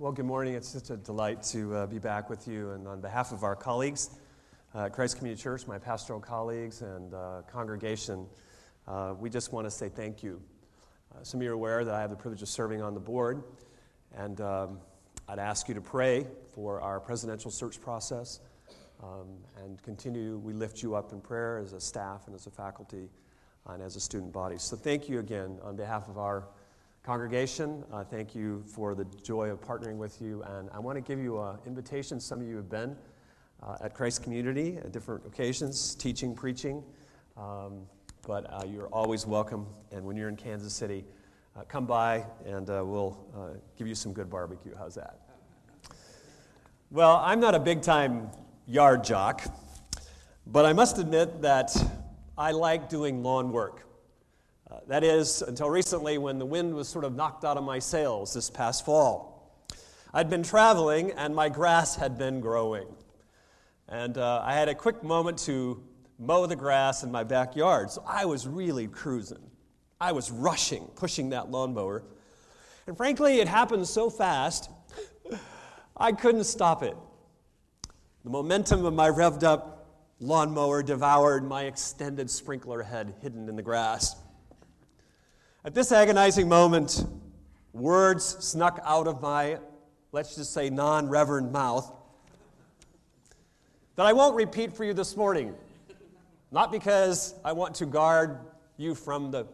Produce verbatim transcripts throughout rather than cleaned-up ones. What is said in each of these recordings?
Well, good morning. It's just a delight to uh, be back with you. And on behalf of our colleagues uh, at Christ Community Church, my pastoral colleagues and uh, congregation, uh, we just want to say thank you. Uh, some of you are aware that I have the privilege of serving on the board, and um, I'd ask you to pray for our presidential search process um, and continue. We lift you up in prayer as a staff and as a faculty and as a student body. So thank you again on behalf of our congregation. Uh, thank you for the joy of partnering with you, and I want to give you an invitation. Some of you have been uh, at Christ Community at different occasions, teaching, preaching, um, but uh, you're always welcome, and when you're in Kansas City, uh, come by, and uh, we'll uh, give you some good barbecue. How's that? Well, I'm not a big-time yard jock, but I must admit that I like doing lawn work. Uh, that is, until recently when the wind was sort of knocked out of my sails this past fall. I'd been traveling and my grass had been growing. And uh, I had a quick moment to mow the grass in my backyard. So I was really cruising. I was rushing, pushing that lawnmower. And frankly, it happened so fast, I couldn't stop it. The momentum of my revved up lawnmower devoured my extended sprinkler head hidden in the grass. At this agonizing moment, words snuck out of my, let's just say, non-reverend mouth that I won't repeat for you this morning. Not because I want to guard you from the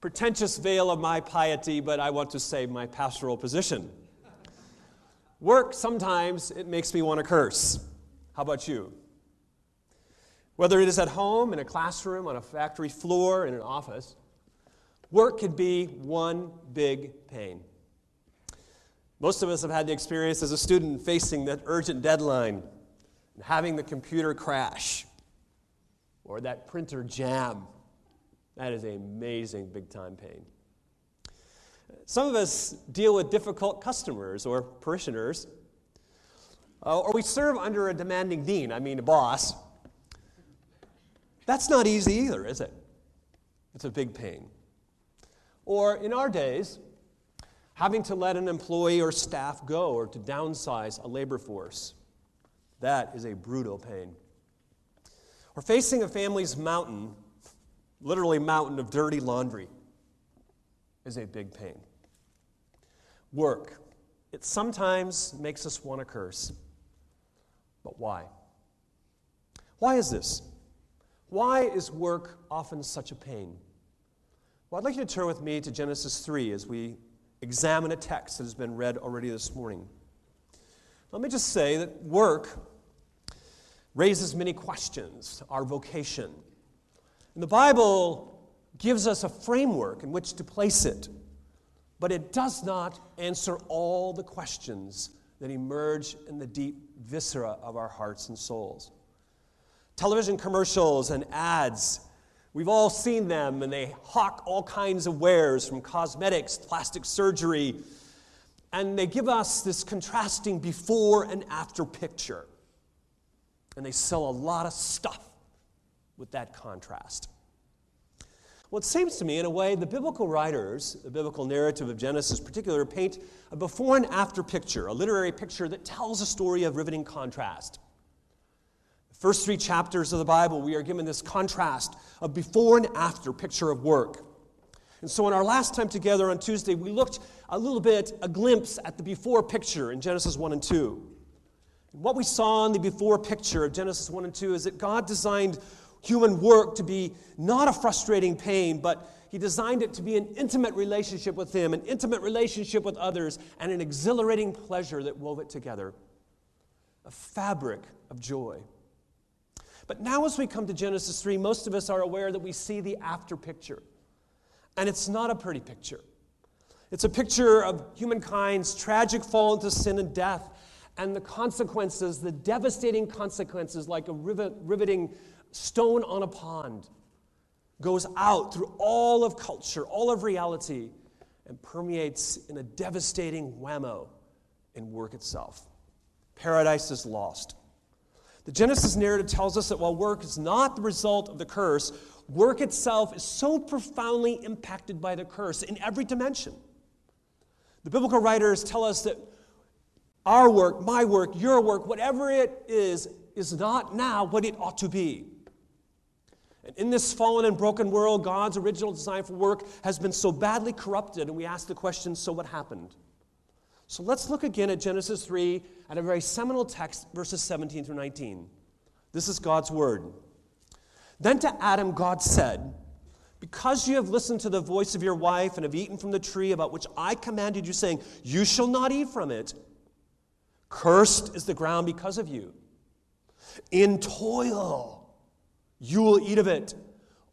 pretentious veil of my piety, but I want to save my pastoral position. Work, sometimes it makes me want to curse. How about you? Whether it is at home, in a classroom, on a factory floor, in an office, work can be one big pain. Most of us have had the experience as a student facing that urgent deadline and having the computer crash or that printer jam. That is an amazing big-time pain. Some of us deal with difficult customers or parishioners, uh, or we serve under a demanding dean, I mean a boss. That's not easy either, is it? It's a big pain. Or in our days, having to let an employee or staff go or to downsize a labor force. That is a brutal pain. Or facing a family's mountain, literally mountain of dirty laundry, is a big pain. Work, it sometimes makes us want to curse. But why? Why is this? Why is work often such a pain? Well, I'd like you to turn with me to Genesis three as we examine a text that has been read already this morning. Let me just say that work raises many questions, our vocation. And the Bible gives us a framework in which to place it, but it does not answer all the questions that emerge in the deep viscera of our hearts and souls. Television commercials and ads, we've all seen them, and they hawk all kinds of wares from cosmetics, plastic surgery, and they give us this contrasting before and after picture. And they sell a lot of stuff with that contrast. Well, it seems to me, in a way, the biblical writers, the biblical narrative of Genesis in particular, paint a before and after picture, a literary picture that tells a story of riveting contrast. First three chapters of the Bible, we are given this contrast of before and after picture of work. And so in our last time together on Tuesday, we looked a little bit, a glimpse at the before picture in Genesis one and two. And what we saw in the before picture of Genesis one and two is that God designed human work to be not a frustrating pain, but He designed it to be an intimate relationship with Him, an intimate relationship with others, and an exhilarating pleasure that wove it together, a fabric of joy. But now as we come to Genesis three, most of us are aware that we see the after picture. And it's not a pretty picture. It's a picture of humankind's tragic fall into sin and death and the consequences, the devastating consequences, like a riveting stone on a pond, goes out through all of culture, all of reality, and permeates in a devastating whammo in work itself. Paradise is lost. The Genesis narrative tells us that while work is not the result of the curse, work itself is so profoundly impacted by the curse in every dimension. The biblical writers tell us that Our work, my work, your work, whatever it is, is not now what it ought to be. And in this fallen and broken world, God's original design for work has been so badly corrupted, and we ask the question, so what happened? So let's look again at Genesis three, at a very seminal text, verses seventeen through nineteen. This is God's word. Then to Adam God said, because you have listened to the voice of your wife and have eaten from the tree about which I commanded you, saying, you shall not eat from it, cursed is the ground because of you. In toil you will eat of it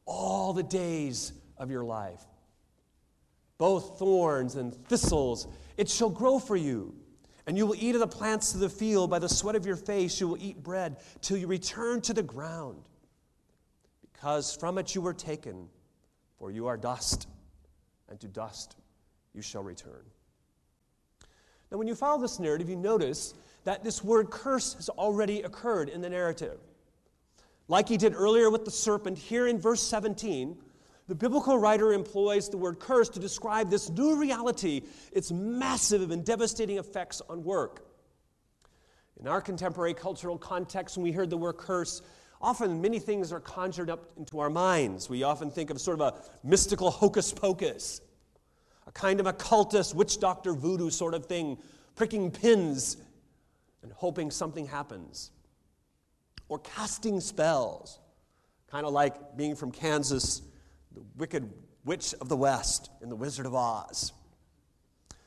all the days of your life. Both thorns and thistles it shall grow for you, and you will eat of the plants of the field. By the sweat of your face you will eat bread till you return to the ground, because from it you were taken, for you are dust, and to dust you shall return. Now, when you follow this narrative, you notice that this word curse has already occurred in the narrative. Like he did earlier with the serpent, here in verse seventeen, the biblical writer employs the word curse to describe this new reality, its massive and devastating effects on work. In our contemporary cultural context, when we heard the word curse, often many things are conjured up into our minds. We often think of sort of a mystical hocus-pocus, a kind of occultist, witch doctor voodoo sort of thing, pricking pins and hoping something happens. Or casting spells, kind of like being from Kansas, the Wicked Witch of the West in The Wizard of Oz.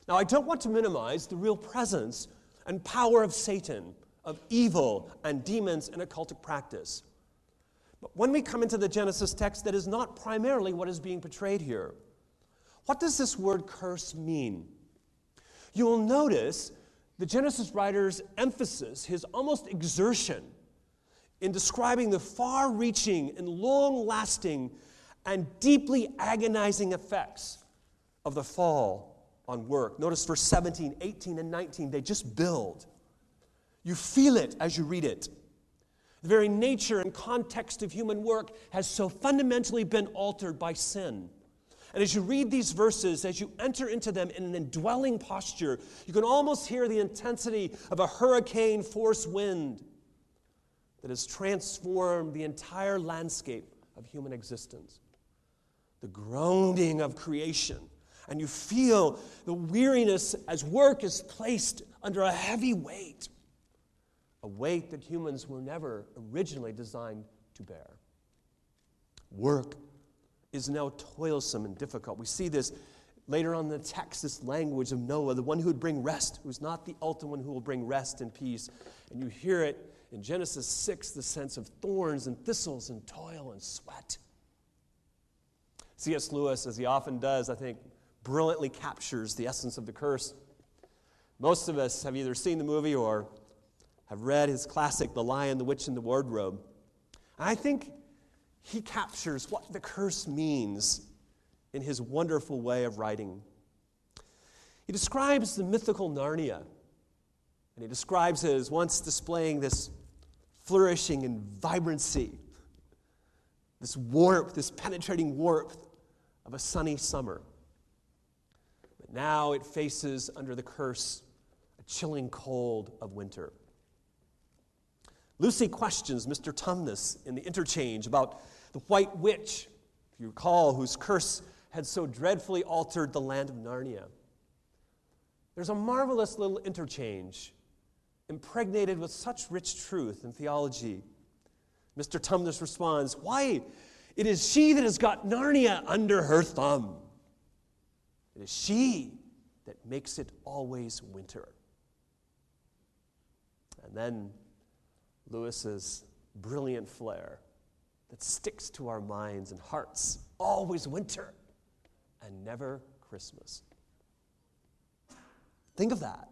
Now, I don't want to minimize the real presence and power of Satan, of evil and demons and occultic practice. But when we come into the Genesis text, that is not primarily what is being portrayed here. What does this word curse mean? You will notice the Genesis writer's emphasis, his almost exertion in describing the far-reaching and long-lasting and deeply agonizing effects of the fall on work. Notice verse seventeen, eighteen, and nineteen, they just build. You feel it as you read it. The very nature and context of human work has so fundamentally been altered by sin. And as you read these verses, as you enter into them in an indwelling posture, you can almost hear the intensity of a hurricane force wind that has transformed the entire landscape of human existence. The groaning of creation, and you feel the weariness as work is placed under a heavy weight, a weight that humans were never originally designed to bear. Work is now toilsome and difficult. We see this later on in the text, this language of Noah, the one who would bring rest, who's not the ultimate one who will bring rest and peace. And you hear it in Genesis six, the sense of thorns and thistles and toil and sweat. C S Lewis, as he often does, I think, brilliantly captures the essence of the curse. Most of us have either seen the movie or have read his classic, The Lion, the Witch, and the Wardrobe. And I think he captures what the curse means in his wonderful way of writing. He describes the mythical Narnia, and he describes it as once displaying this flourishing and vibrancy, this warmth, this penetrating warmth of a sunny summer. But now it faces, under the curse, a chilling cold of winter. Lucy questions Mister Tumnus in the interchange about the white witch, if you recall, whose curse had so dreadfully altered the land of Narnia. There's a marvelous little interchange impregnated with such rich truth and theology. Mister Tumnus responds, "Why, it is she that has got Narnia under her thumb. It is she that makes it always winter." And then Lewis's brilliant flair that sticks to our minds and hearts, always winter and never Christmas. Think of that.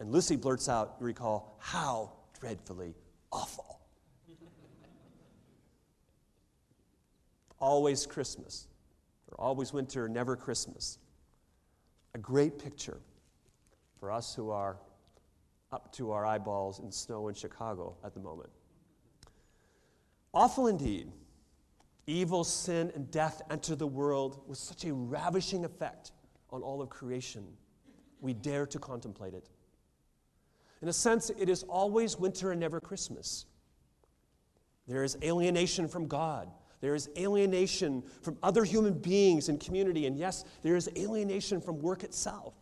And Lucy blurts out, you recall, how dreadfully awful. Always Christmas, or always winter, never Christmas. A great picture for us who are up to our eyeballs in snow in Chicago at the moment. Awful indeed. Evil, sin, and death enter the world with such a ravishing effect on all of creation. We dare to contemplate it. In a sense, it is always winter and never Christmas. There is alienation from God. There is alienation from other human beings and community. And yes, there is alienation from work itself.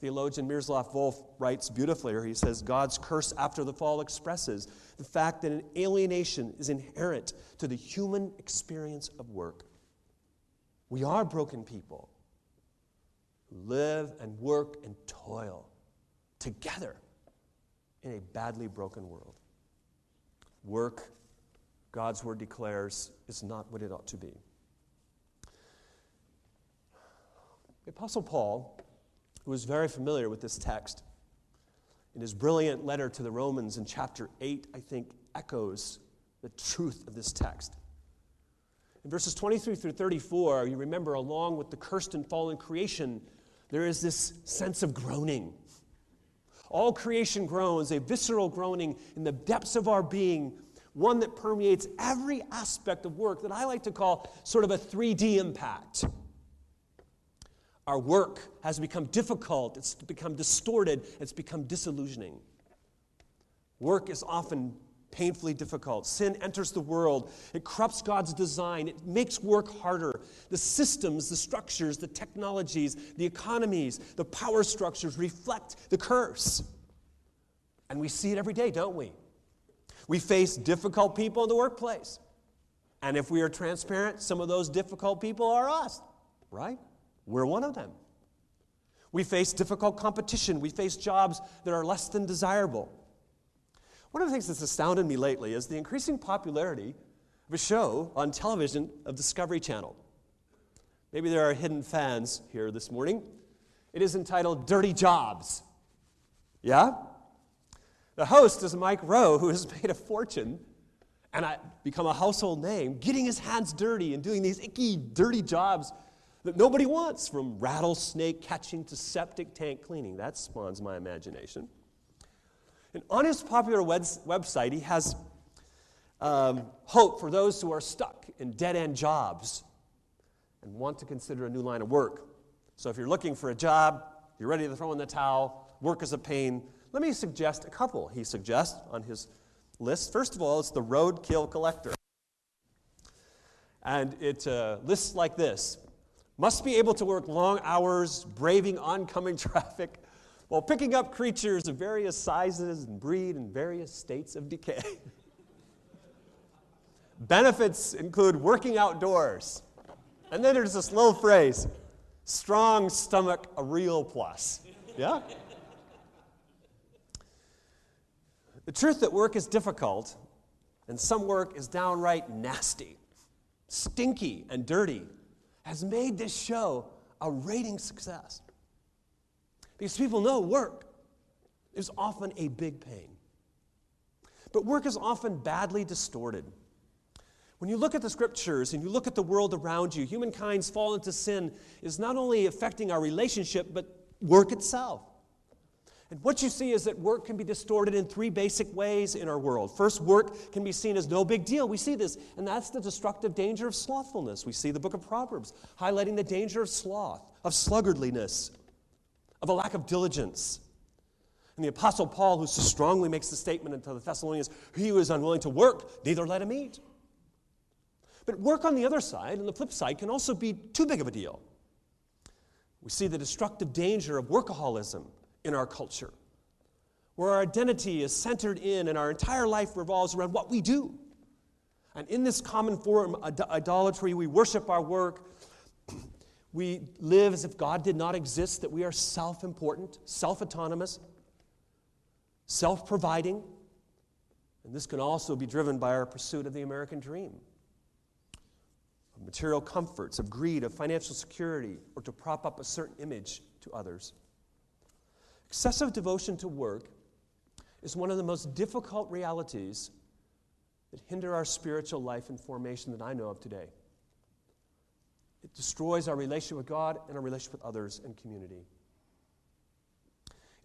Theologian Mislav Volf writes beautifully, or he says, God's curse after the fall expresses the fact that an alienation is inherent to the human experience of work. We are broken people who live and work and toil together in a badly broken world. Work, God's word declares, is not what it ought to be. The Apostle Paul, who was very familiar with this text, in his brilliant letter to the Romans in chapter eight, I think, echoes the truth of this text. In verses twenty-three through thirty-four, you remember, along with the cursed and fallen creation, there is this sense of groaning. All creation groans, a visceral groaning in the depths of our being, one that permeates every aspect of work that I like to call sort of a three D impact. Our work has become difficult, it's become distorted, it's become disillusioning. Work is often painfully difficult. Sin enters the world. It corrupts God's design. It makes work harder. The systems, the structures, the technologies, the economies, the power structures reflect the curse. And we see it every day, don't we? We face difficult people in the workplace. And if we are transparent, some of those difficult people are us, right? We're one of them. We face difficult competition. We face jobs that are less than desirable. One of the things that's astounded me lately is the increasing popularity of a show on television of Discovery Channel. Maybe there are hidden fans here this morning. It is entitled Dirty Jobs. Yeah? The host is Mike Rowe, who has made a fortune and become a household name, getting his hands dirty and doing these icky, dirty jobs that nobody wants, from rattlesnake catching to septic tank cleaning. That spawns my imagination. And on his popular web- website, he has um, hope for those who are stuck in dead-end jobs and want to consider a new line of work. So if you're looking for a job, you're ready to throw in the towel, work is a pain, let me suggest a couple he suggests on his list. First of all, it's the roadkill collector. And it uh, lists like this. Must be able to work long hours, braving oncoming traffic, while picking up creatures of various sizes and breed and various states of decay. Benefits include working outdoors. And then there's this little phrase, strong stomach, a real plus. Yeah? The truth that work is difficult, and some work is downright nasty, stinky, and dirty, has made this show a rating success. Because people know work is often a big pain. But work is often badly distorted. When you look at the scriptures and you look at the world around you, humankind's fall into sin is not only affecting our relationship, but work itself. And what you see is that work can be distorted in three basic ways in our world. First, work can be seen as no big deal. We see this, and that's the destructive danger of slothfulness. We see the book of Proverbs highlighting the danger of sloth, of sluggardliness, of a lack of diligence. And the Apostle Paul, who so strongly makes the statement unto the Thessalonians, he was unwilling to work, neither let him eat. But work on the other side, and the flip side, can also be too big of a deal. We see the destructive danger of workaholism in our culture, where our identity is centered in and our entire life revolves around what we do. And in this common form of idolatry, we worship our work. We live as if God did not exist, that we are self-important, self-autonomous, self-providing. And this can also be driven by our pursuit of the American dream, of material comforts, of greed, of financial security, or to prop up a certain image to others. Excessive devotion to work is one of the most difficult realities that hinder our spiritual life and formation that I know of today. It destroys our relationship with God and our relationship with others and community.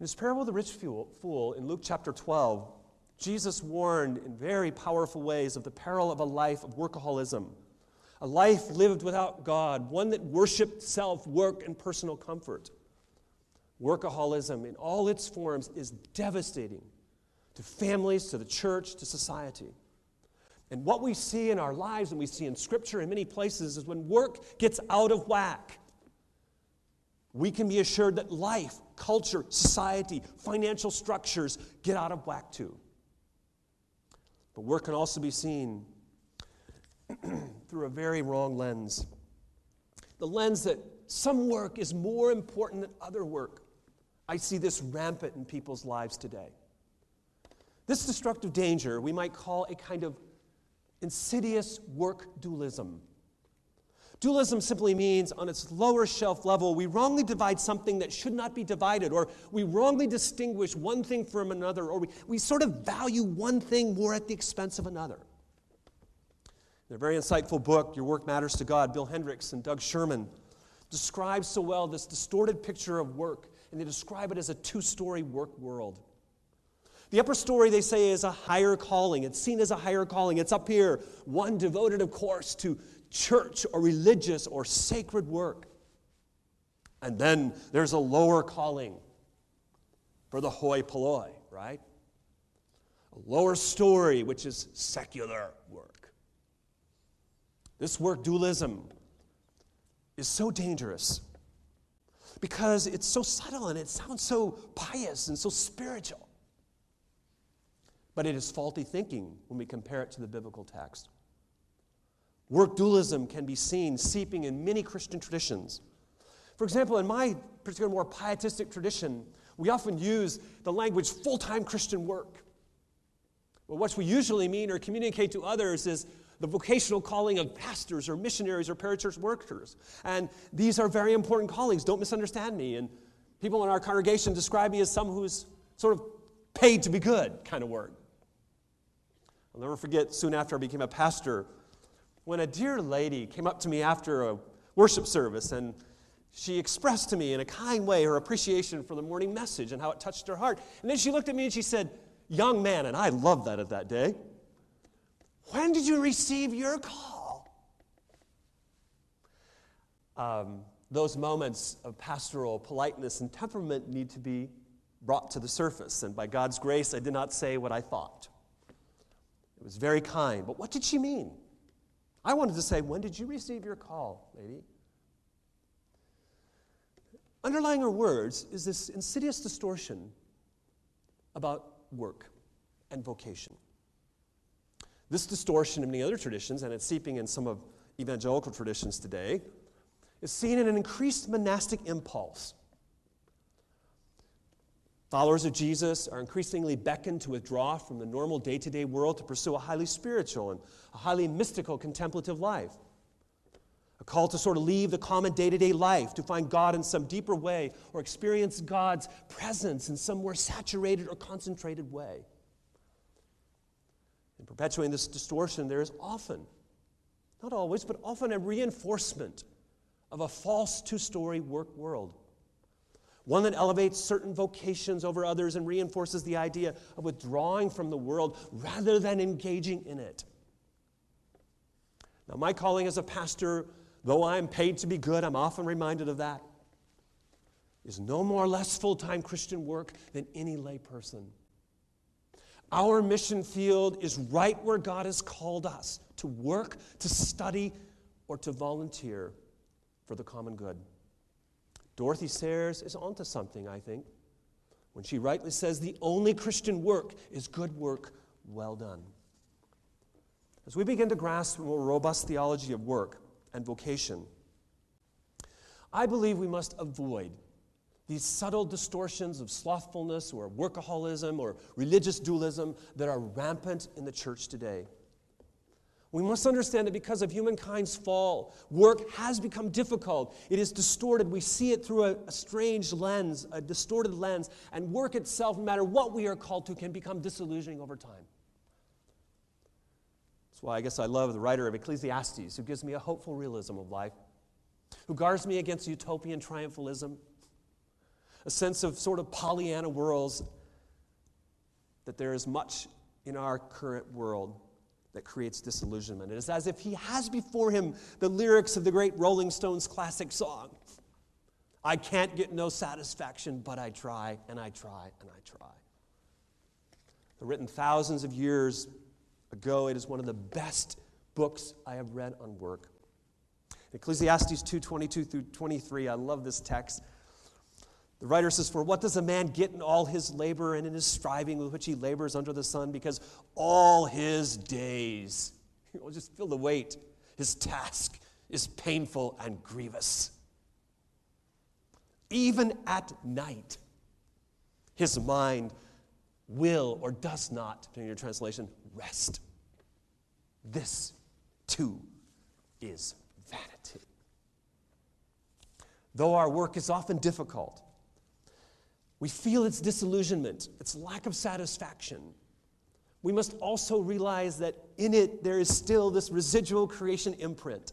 In his parable of the rich fool in Luke chapter twelve, Jesus warned in very powerful ways of the peril of a life of workaholism, a life lived without God, one that worshiped self, work, and personal comfort, workaholism in all its forms is devastating to families, to the church, to society. And what we see in our lives and we see in Scripture in many places is when work gets out of whack, we can be assured that life, culture, society, financial structures get out of whack too. But work can also be seen through a very wrong lens. The lens that some work is more important than other work. I see this rampant in people's lives today. This destructive danger we might call a kind of insidious work dualism. Dualism simply means on its lower shelf level, we wrongly divide something that should not be divided, or we wrongly distinguish one thing from another, or we, we sort of value one thing more at the expense of another. In a very insightful book, Your Work Matters to God, Bill Hendricks and Doug Sherman describe so well this distorted picture of work, and they describe it as a two-story work world. The upper story, they say, is a higher calling. It's seen as a higher calling. It's up here, one devoted, of course, to church or religious or sacred work. And then there's a lower calling for the hoi polloi, right? A lower story, which is secular work. This work dualism is so dangerous because it's so subtle and it sounds so pious and so spiritual. But it is faulty thinking when we compare it to the biblical text. Work dualism can be seen seeping in many Christian traditions. For example, in my particular more pietistic tradition, we often use the language full-time Christian work. But what we usually mean or communicate to others is the vocational calling of pastors or missionaries or parachurch workers. And these are very important callings. Don't misunderstand me. And people in our congregation describe me as someone who's sort of paid to be good kind of work. I'll never forget, soon after I became a pastor, when a dear lady came up to me after a worship service, and she expressed to me in a kind way her appreciation for the morning message and how it touched her heart. And then she looked at me and she said, "Young man," and I loved that at that day, "when did you receive your call?" Um, those moments of pastoral politeness and temperament need to be brought to the surface, and by God's grace, I did not say what I thought. It was very kind, but what did she mean? I wanted to say, "When did you receive your call, lady?" Underlying her words is this insidious distortion about work and vocation. This distortion in many other traditions, and it's seeping in some of evangelical traditions today, is seen in an increased monastic impulse. Followers of Jesus are increasingly beckoned to withdraw from the normal day-to-day world to pursue a highly spiritual and a highly mystical contemplative life. A call to sort of leave the common day-to-day life, to find God in some deeper way or experience God's presence in some more saturated or concentrated way. In perpetuating this distortion, there is often, not always, but often a reinforcement of a false two-story work world. One that elevates certain vocations over others and reinforces the idea of withdrawing from the world rather than engaging in it. Now, my calling as a pastor, though I am paid to be good, I'm often reminded of that, is no more or less full-time Christian work than any layperson. Our mission field is right where God has called us, to work, to study, or to volunteer for the common good. Dorothy Sayers is onto something, I think, when she rightly says the only Christian work is good work well done. As we begin to grasp a more robust theology of work and vocation, I believe we must avoid these subtle distortions of slothfulness or workaholism or religious dualism that are rampant in the church today. We must understand that because of humankind's fall, work has become difficult. It is distorted. We see it through a, a strange lens, a distorted lens, and work itself, no matter what we are called to, can become disillusioning over time. That's why I guess I love the writer of Ecclesiastes, who gives me a hopeful realism of life, who guards me against utopian triumphalism, a sense of sort of Pollyanna worlds, that there is much in our current world that creates disillusionment. It is as if he has before him the lyrics of the great Rolling Stones classic song, I can't get no satisfaction, but I try, and I try, and I try. They're written thousands of years ago. It is one of the best books I have read on work. Ecclesiastes two twenty-two through twenty-three, I love this text. The writer says, "For what does a man get in all his labor and in his striving with which he labors under the sun? Because all his days," you'll just feel the weight, "his task is painful and grievous. Even at night, his mind will," or does not, depending on your translation, "rest. This too is vanity." Though our work is often difficult, we feel its disillusionment, its lack of satisfaction, we must also realize that in it there is still this residual creation imprint,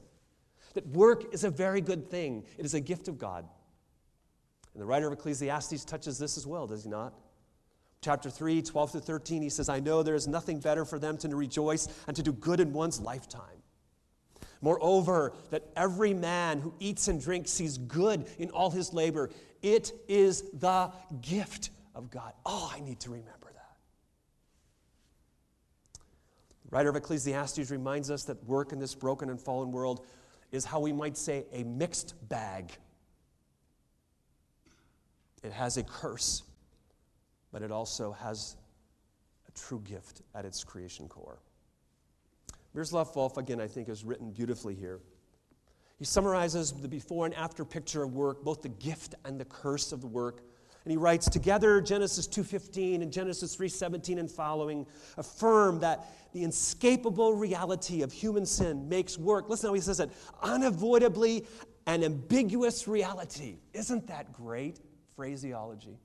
that work is a very good thing. It is a gift of God. And the writer of Ecclesiastes touches this as well, does he not? Chapter three, twelve through thirteen, he says, "I know there is nothing better for them than to rejoice and to do good in one's lifetime. Moreover, that every man who eats and drinks sees good in all his labor. It is the gift of God." Oh, I need to remember that. The writer of Ecclesiastes reminds us that work in this broken and fallen world is, how we might say, a mixed bag. It has a curse, but it also has a true gift at its creation core. Mislav Volf, again, I think, has written beautifully here. He summarizes the before and after picture of work, both the gift and the curse of the work. And he writes, "Together, Genesis two fifteen and Genesis three seventeen and following affirm that the inescapable reality of human sin makes work," listen how he says it, "unavoidably an ambiguous reality." Isn't that great phraseology?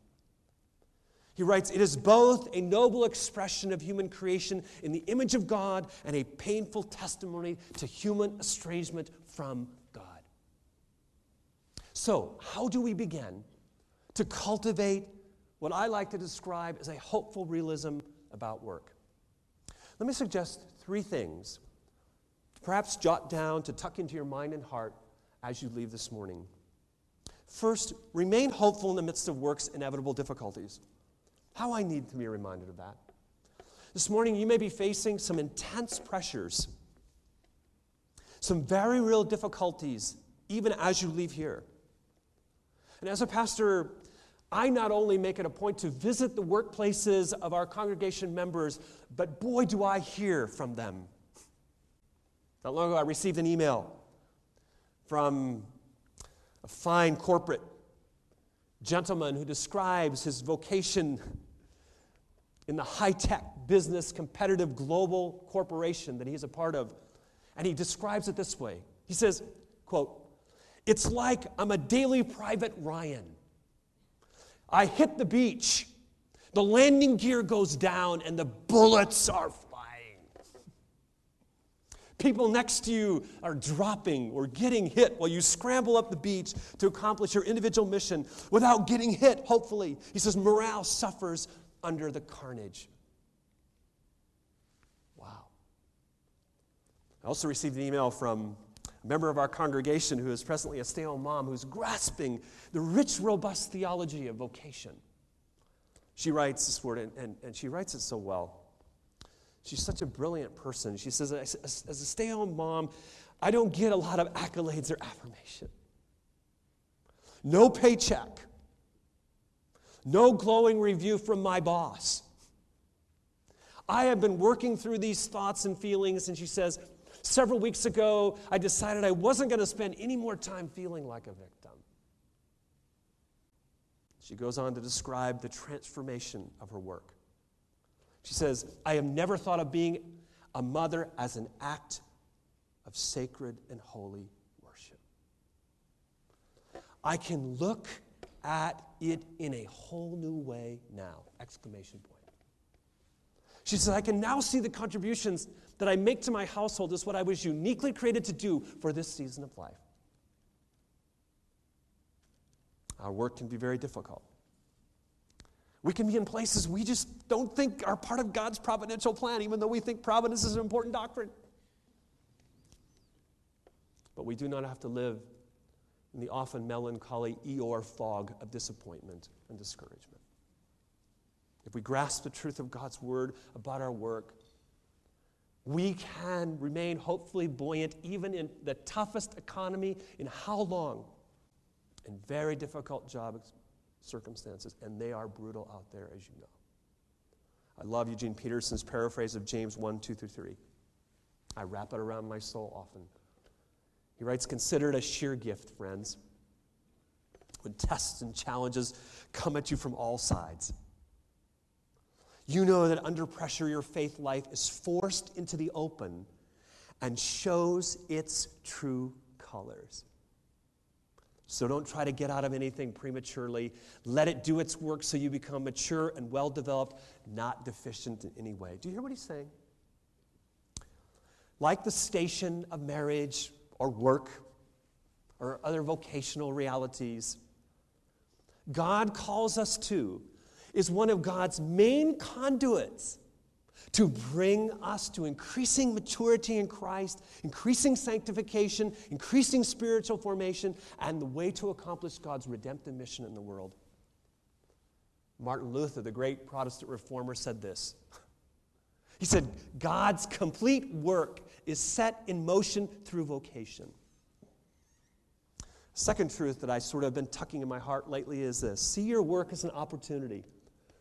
He writes, "It is both a noble expression of human creation in the image of God and a painful testimony to human estrangement from God." So, how do we begin to cultivate what I like to describe as a hopeful realism about work? Let me suggest three things to perhaps jot down, to tuck into your mind and heart as you leave this morning. First, remain hopeful in the midst of work's inevitable difficulties. How I need to be reminded of that. This morning, you may be facing some intense pressures, some very real difficulties, even as you leave here. And as a pastor, I not only make it a point to visit the workplaces of our congregation members, but boy, do I hear from them. Not long ago, I received an email from a fine corporate gentleman who describes his vocation in the high-tech business, competitive global corporation that he's a part of. And he describes it this way. He says, quote, "It's like I'm a daily Private Ryan. I hit the beach, the landing gear goes down, and the bullets are flying. People next to you are dropping or getting hit while you scramble up the beach to accomplish your individual mission without getting hit, hopefully." He says, "Morale suffers under the carnage." Wow. I also received an email from a member of our congregation who is presently a stay-at-home mom who's grasping the rich, robust theology of vocation. She writes this word, and, and, and she writes it so well. She's such a brilliant person. She says, as, as a stay-at-home mom, I don't get a lot of accolades or affirmation. No paycheck. No glowing review from my boss. I have been working through these thoughts and feelings, and she says, "Several weeks ago, I decided I wasn't going to spend any more time feeling like a victim." She goes on to describe the transformation of her work. She says, "I have never thought of being a mother as an act of sacred and holy worship. I can look at it in a whole new way now!" Exclamation point. She says, "I can now see the contributions that I make to my household is what I was uniquely created to do for this season of life." Our work can be very difficult. We can be in places we just don't think are part of God's providential plan, even though we think providence is an important doctrine. But we do not have to live in the often melancholy Eeyore fog of disappointment and discouragement. If we grasp the truth of God's word about our work, we can remain hopefully buoyant even in the toughest economy in how long? In very difficult job circumstances, and they are brutal out there, as you know. I love Eugene Peterson's paraphrase of James one, two through three. I wrap it around my soul often. He writes, consider it a sheer gift, friends, when tests and challenges come at you from all sides. You know that under pressure, your faith life is forced into the open and shows its true colors. So don't try to get out of anything prematurely. Let it do its work so you become mature and well-developed, not deficient in any way. Do you hear what he's saying? Like the station of marriage or work or other vocational realities, God calls us to is one of God's main conduits to bring us to increasing maturity in Christ, increasing sanctification, increasing spiritual formation, and the way to accomplish God's redemptive mission in the world. Martin Luther, the great Protestant reformer, said this. He said, God's complete work is set in motion through vocation. Second truth that I sort of been tucking in my heart lately is this. See your work as an opportunity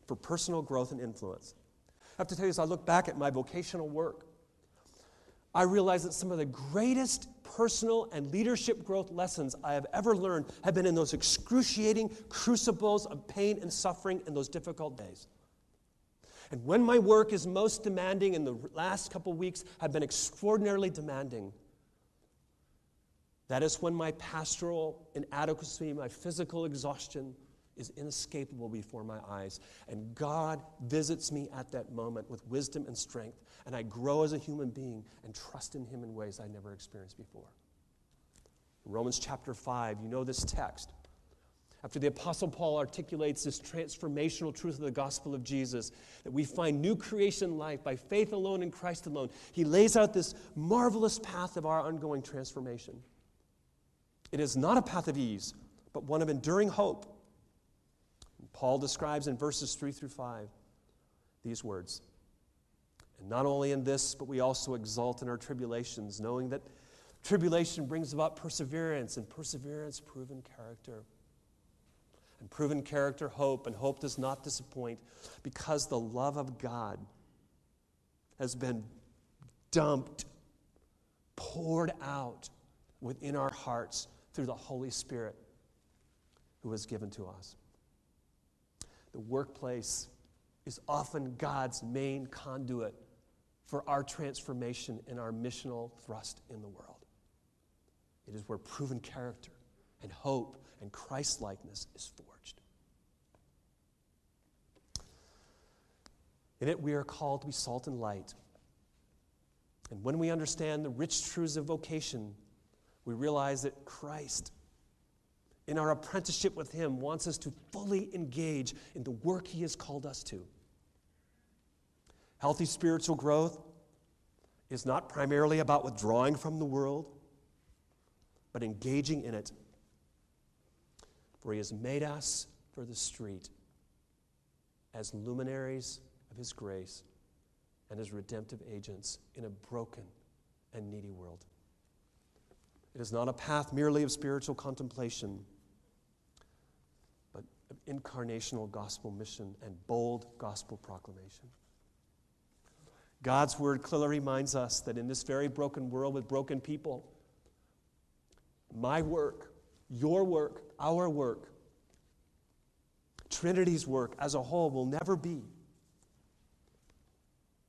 for personal growth and influence. I have to tell you, as I look back at my vocational work, I realize that some of the greatest personal and leadership growth lessons I have ever learned have been in those excruciating crucibles of pain and suffering in those difficult days. And when my work is most demanding, and the last couple weeks have been extraordinarily demanding, that is when my pastoral inadequacy, my physical exhaustion, is inescapable before my eyes. And God visits me at that moment with wisdom and strength, and I grow as a human being and trust in him in ways I never experienced before. Romans chapter five, you know this text. After the Apostle Paul articulates this transformational truth of the gospel of Jesus, that we find new creation life by faith alone in Christ alone, he lays out this marvelous path of our ongoing transformation. It is not a path of ease, but one of enduring hope. Paul describes in verses three through five these words. And not only in this, but we also exult in our tribulations, knowing that tribulation brings about perseverance, and perseverance, proven character. And proven character, hope, and hope does not disappoint, because the love of God has been dumped, poured out within our hearts through the Holy Spirit who was given to us. The workplace is often God's main conduit for our transformation and our missional thrust in the world. It is where proven character and hope and Christ-likeness is forged. In it, we are called to be salt and light. And when we understand the rich truths of vocation, we realize that Christ, in our apprenticeship with him, wants us to fully engage in the work he has called us to. Healthy spiritual growth is not primarily about withdrawing from the world, but engaging in it. For he has made us for the street as luminaries of his grace and as redemptive agents in a broken and needy world. It is not a path merely of spiritual contemplation, but of incarnational gospel mission and bold gospel proclamation. God's word clearly reminds us that in this very broken world with broken people, my work, your work, our work, Trinity's work as a whole will never be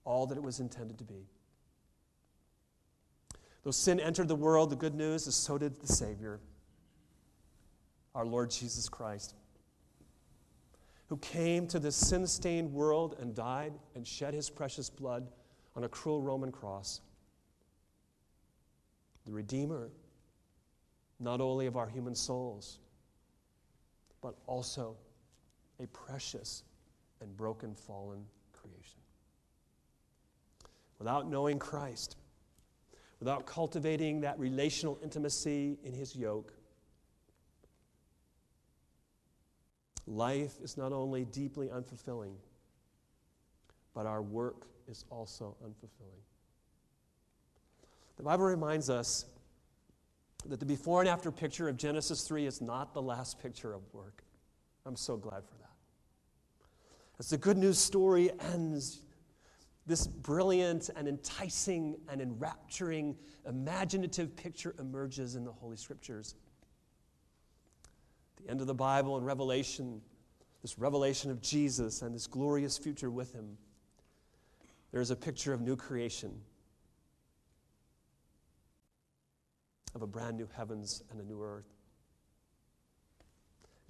all that it was intended to be. Though sin entered the world, the good news is so did the Savior, our Lord Jesus Christ, who came to this sin-stained world and died and shed his precious blood on a cruel Roman cross. The Redeemer, not only of our human souls, but also a precious and broken, fallen creation. Without knowing Christ, without cultivating that relational intimacy in his yoke, Life is not only deeply unfulfilling, but our work is also unfulfilling. The Bible reminds us that the before and after picture of Genesis three is not the last picture of work. I'm so glad for that. As the good news story ends, this brilliant and enticing and enrapturing, imaginative picture emerges in the Holy Scriptures. At the end of the Bible and Revelation, this revelation of Jesus and this glorious future with him, there's a picture of new creation, of a brand new heavens and a new earth.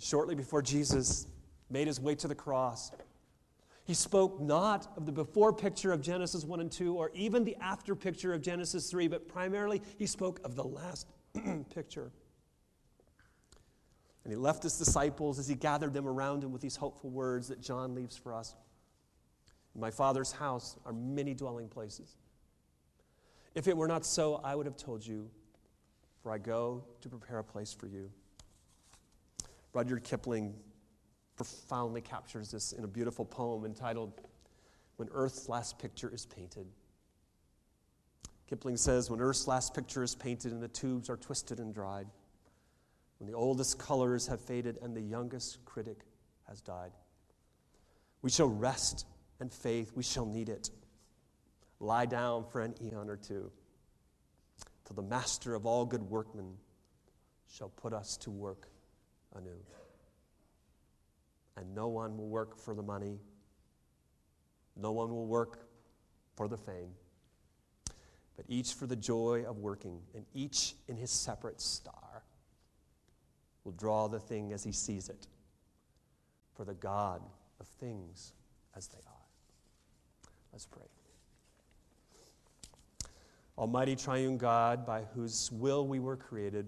Shortly before Jesus made his way to the cross, he spoke not of the before picture of Genesis one and two or even the after picture of Genesis three, but primarily he spoke of the last picture. And he left his disciples as he gathered them around him with these hopeful words that John leaves for us. In my Father's house are many dwelling places. If it were not so, I would have told you, for I go to prepare a place for you. Rudyard Kipling profoundly captures this in a beautiful poem entitled, When Earth's Last Picture is Painted. Kipling says, when Earth's last picture is painted and the tubes are twisted and dried, when the oldest colors have faded and the youngest critic has died, we shall rest and faith, we shall need it. Lie down for an eon or two, till the master of all good workmen shall put us to work anew. And no one will work for the money. No one will work for the fame. But each for the joy of working, and each in his separate star will draw the thing as he sees it, for the God of things as they are. Let's pray. Almighty triune God, by whose will we were created,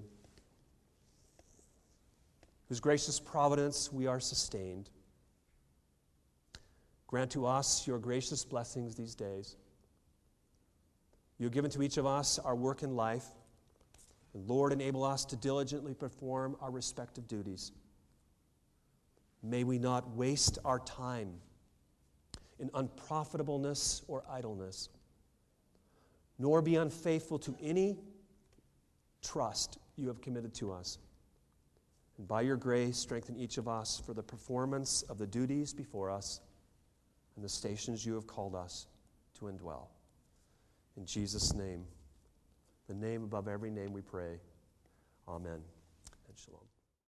whose gracious providence we are sustained, grant to us your gracious blessings these days. You have given to each of us our work in life. And Lord, enable us to diligently perform our respective duties. May we not waste our time in unprofitableness or idleness, nor be unfaithful to any trust you have committed to us. And by your grace, strengthen each of us for the performance of the duties before us and the stations you have called us to indwell. In Jesus' name, the name above every name we pray, amen and shalom.